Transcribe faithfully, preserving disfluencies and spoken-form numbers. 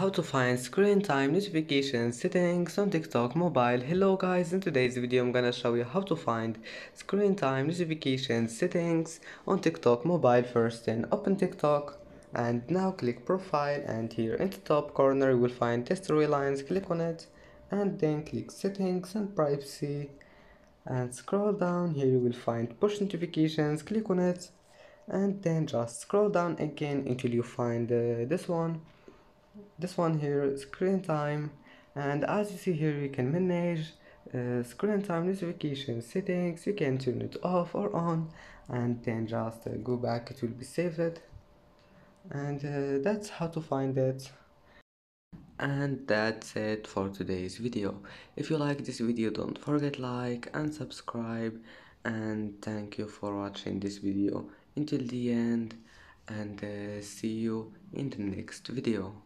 How to find screen time notification settings on TikTok mobile. Hello guys, in today's video I'm gonna show you how to find screen time notification settings on TikTok mobile. First then open TikTok and now click profile, and here in the top corner you will find these three lines. Click on it and then click settings and privacy, and scroll down. Here you will find push notifications. Click on it and then just scroll down again until you find uh, this one this one here, screen time. And as you see here, you can manage uh, screen time notification settings. You can turn it off or on, and then just uh, go back. It will be saved, and uh, that's how to find it. And that's it for today's video. If you like this video, don't forget like and subscribe, and thank you for watching this video until the end, and uh, see you in the next video.